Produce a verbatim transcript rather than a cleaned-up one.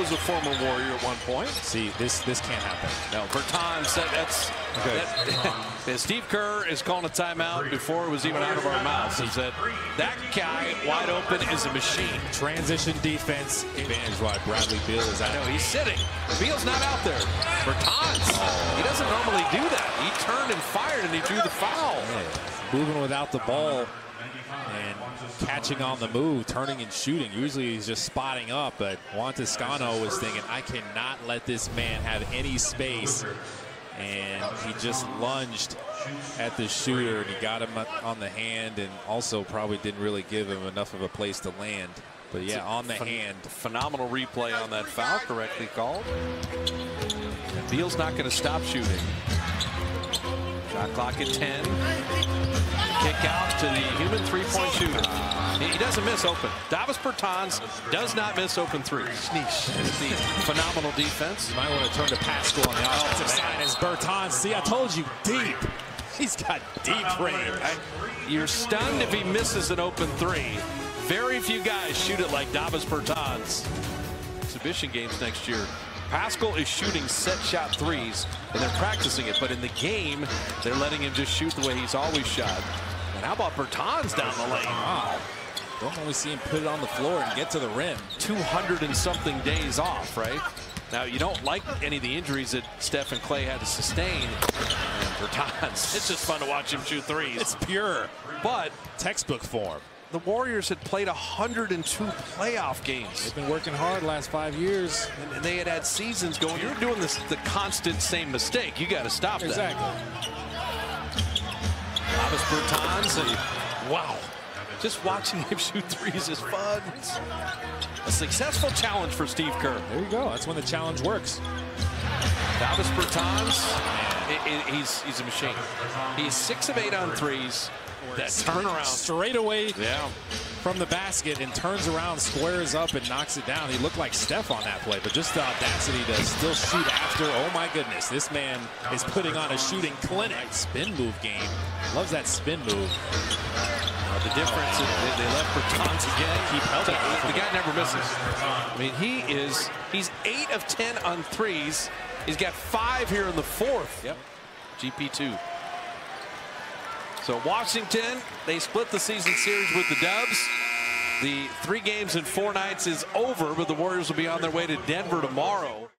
was a former Warrior at one point. See, this this can't happen. No, Bertans, that, that's okay. That, that Steve Kerr is calling a timeout before it was even out of our mouths. Is that that guy wide open is a machine. Transition defense advantage. Why Bradley Beal is out. I know he's sitting. Beal's not out there. Bertans, he doesn't normally do that. He turned and fired, and he drew the foul. Yeah. Moving without the ball and catching on the move, turning and shooting. Usually he's just spotting up, but Juan Toscano was thinking, I cannot let this man have any space. And he just lunged at the shooter, and he got him on the hand, and also probably didn't really give him enough of a place to land. But yeah, on the hand. Phenomenal replay on that foul, correctly called. And Beal's not going to stop shooting. Shot clock at ten. Kick out to the human three-point shooter. He doesn't miss open. Davis Bertans does not miss open threes. Sneesh. Phenomenal defense. You might want to turn to Pascal on the offensive oh, side as Bertans. See, I told you, deep. He's got deep range. You're stunned if he misses an open three. Very few guys shoot it like Davis Bertans. Exhibition games next year. Pascal is shooting set shot threes, and they're practicing it, but in the game, they're letting him just shoot the way he's always shot. And how about Bertans down the lane? Wow. Don't always see him put it on the floor and get to the rim. two hundred and something days off, right? Now, you don't like any of the injuries that Steph and Clay had to sustain. And Bertans, it's just fun to watch him shoot threes. It's pure, but textbook form. The Warriors had played one hundred and two playoff games. They've been working hard last five years. And, and they had had seasons going, you're doing this, the constant same mistake. You got to stop that. Exactly. Davis Bertans, and wow. Just watching him shoot threes is fun. A successful challenge for Steve Kerr. There you go. That's when the challenge works. Davis Bertans, he's, he's a machine. He's six of eight on threes. That turnaround straight away yeah. from the basket and turns around, squares up, and knocks it down. He looked like Steph on that play, but just the audacity to still shoot after. Oh, my goodness. This man is putting on a shooting clinic. Spin move game. Loves that spin move. Uh, the difference is they, they left Bertans again. Keep helping. The guy never misses. I mean, he is, he's eight of ten on threes. He's got five here in the fourth. Yep. G P two. So Washington, they split the season series with the Dubs. The three games in four nights is over, but the Warriors will be on their way to Denver tomorrow.